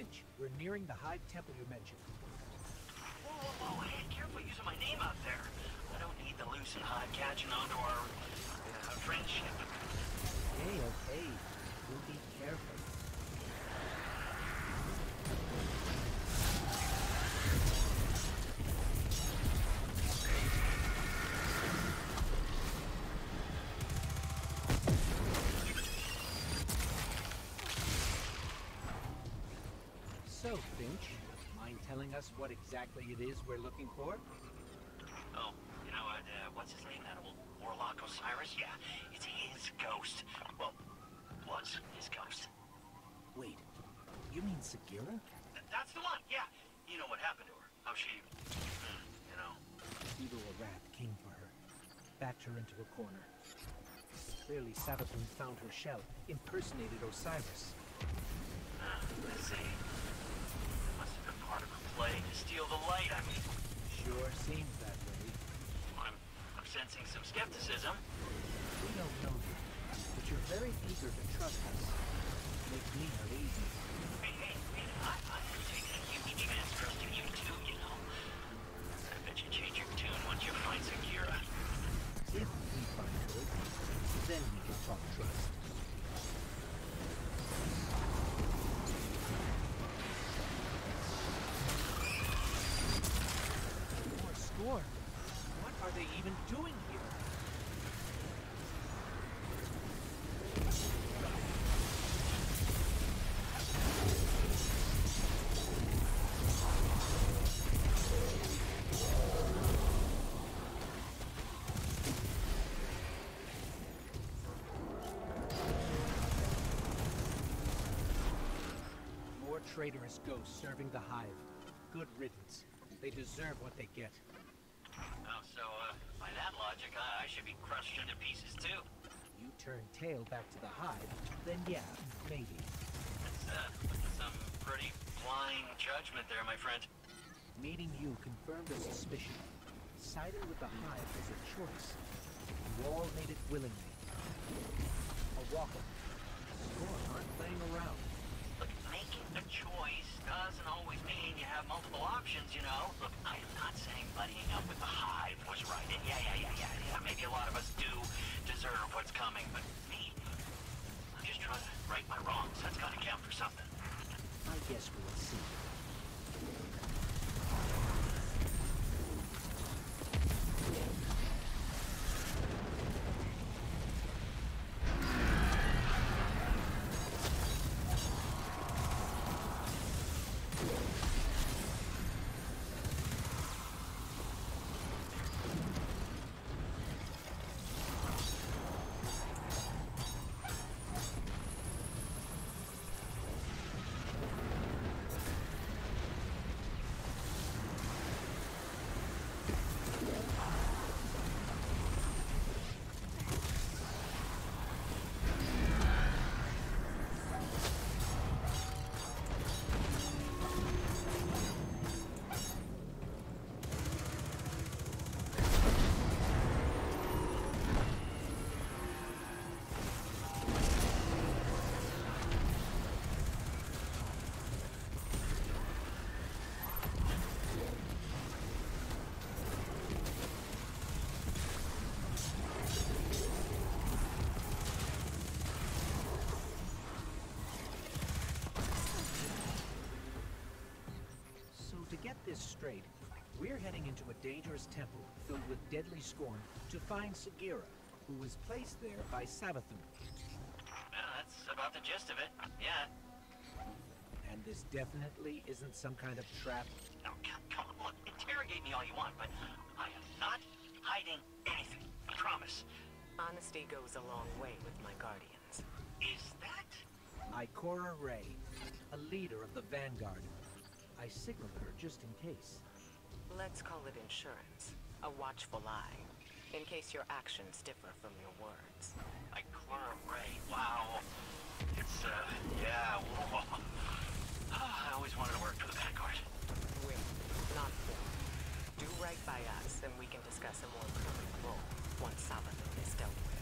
Finch. We're nearing the Hive Temple you mentioned. Whoa, hey, careful using my name out there. I don't need the Lucent Hive catching onto our friendship. Hey, okay. We'll be careful. So, Finch, mind telling us what exactly it is we're looking for? Oh, you know, what's his name, that old warlock Osiris? Yeah, it's his ghost. Well, was his ghost. Wait, you mean Sagira? That's the one, yeah. You know what happened to her. How she, you know. Evil wrath came for her, backed her into a corner. Clearly, Savathûn found her shell, impersonated Osiris. Let's see. Must have been part of her play to steal the light, I mean. Sure seems that way. I'm sensing some skepticism. We don't know you, but you're very eager to trust us. Makes me uneasy. Hey, I am taking a huge chance trusting you too, you know. I bet you change your tune once you find Sagira. If we find her, then we can talk trust. What are they even doing here? More traitorous ghosts serving the Hive. Good riddance. They deserve what they get. Oh, so, by that logic, I should be crushed into pieces, too. You turn tail back to the Hive, then yeah, maybe. That's, some pretty blind judgment there, my friend. Meeting you confirmed a suspicion. Siding with the Hive was a choice. You all made it willingly. A walker. Score aren't playing around. Look, making a choice doesn't always mean you have multiple options, you know. Look, I am not saying buddying up with the Hive was right. And yeah. Maybe a lot of us do deserve what's coming, but me, I'm just trying to right my wrongs. That's gotta count for something. I guess we'll see. Straight, we're heading into a dangerous temple filled with deadly scorn to find Sagira, who was placed there by Savathûn. Well, that's about the gist of it, yeah. And this definitely isn't some kind of trap. Oh, come on, look, interrogate me all you want, but I am not hiding anything, I promise. Honesty goes a long way with my guardians. Is that? Ikora Rey, a leader of the Vanguard. I signaled her just in case. Let's call it insurance. A watchful eye. In case your actions differ from your words. Ikora Rey, wow. It's, yeah, whoa. I always wanted to work for the Vanguard. Wait, not for. Do right by us, and we can discuss a more permanent role once Savathûn is dealt with.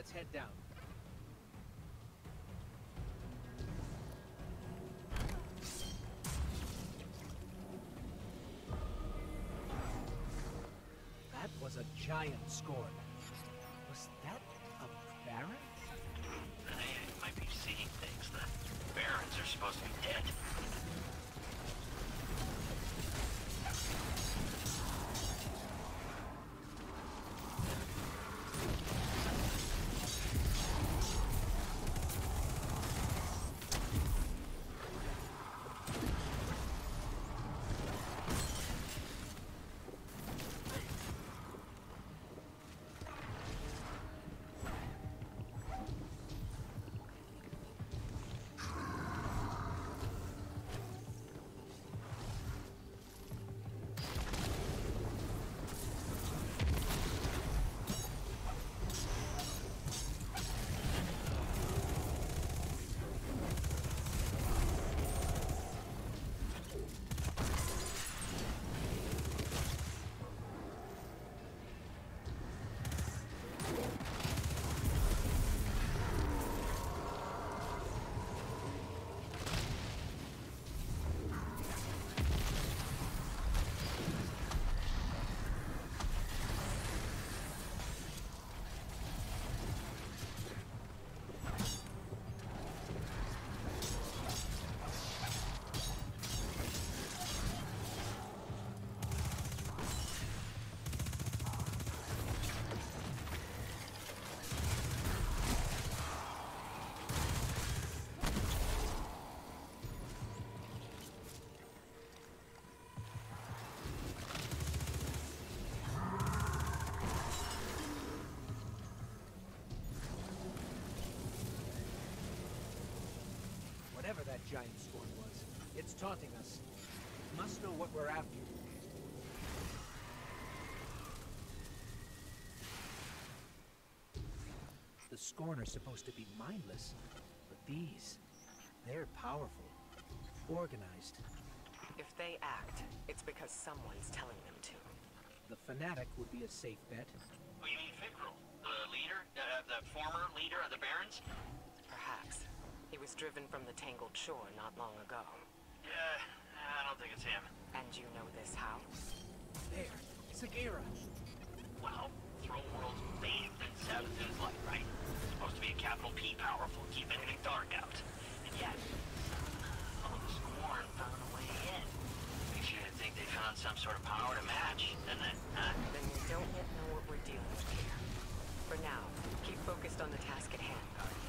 Let's head down. That was a giant scorn. Was that a baron? I might be seeing things. The barons are supposed to be dead. Whatever that giant scorn was, it's taunting us. It must know what we're after. The scorn are supposed to be mindless, but these, they're powerful, organized. If they act, it's because someone's telling them to. The fanatic would be a safe bet. Oh, you mean Fikrul, the leader, the former leader of the Barons? Perhaps. He was driven from the Tangled Shore not long ago. Yeah, I don't think it's him. And you know this house? There, Sagira. Well, Throne World's bathed in Savathûn's light, right? It's supposed to be a capital P powerful, keep anything dark out. And yet, all the scorn found a way in. Makes you think they found some sort of power to match, doesn't it? Huh? Then we don't yet know what we're dealing with here. For now, keep focused on the task at hand, Guardian.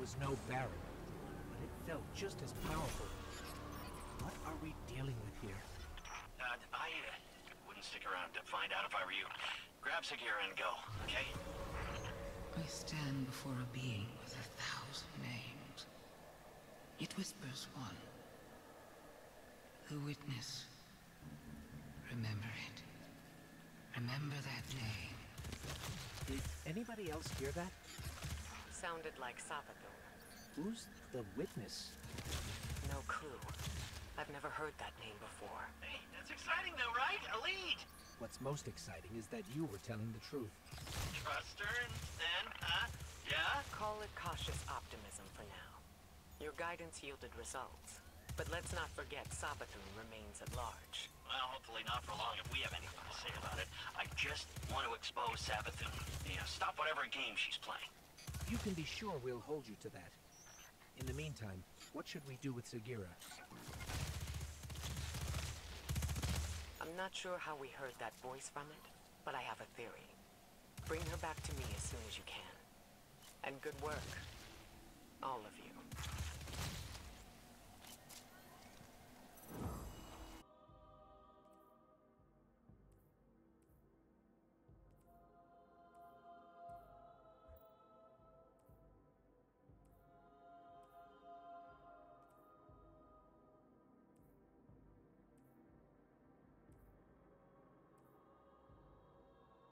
was no Baron, but it felt just as powerful. What are we dealing with here? I wouldn't stick around to find out if I were you. Grab Sagira and go, okay? I stand before a being with 1,000 names. It whispers one. The Witness. Remember it. Remember that name. Did anybody else hear that? Sounded like Savathûn. Who's the Witness? No clue. I've never heard that name before. Hey, that's exciting though, right? A lead! What's most exciting is that you were telling the truth. Trust her then, huh? Yeah? Call it cautious optimism for now. Your guidance yielded results. But let's not forget Savathûn remains at large. Well, hopefully not for long if we have anything to say about it. I just want to expose Savathûn. Yeah, stop whatever game she's playing. You can be sure we'll hold you to that. In the meantime, what should we do with Sagira? I'm not sure how we heard that voice from it, but I have a theory. Bring her back to me as soon as you can. And good work, all of you.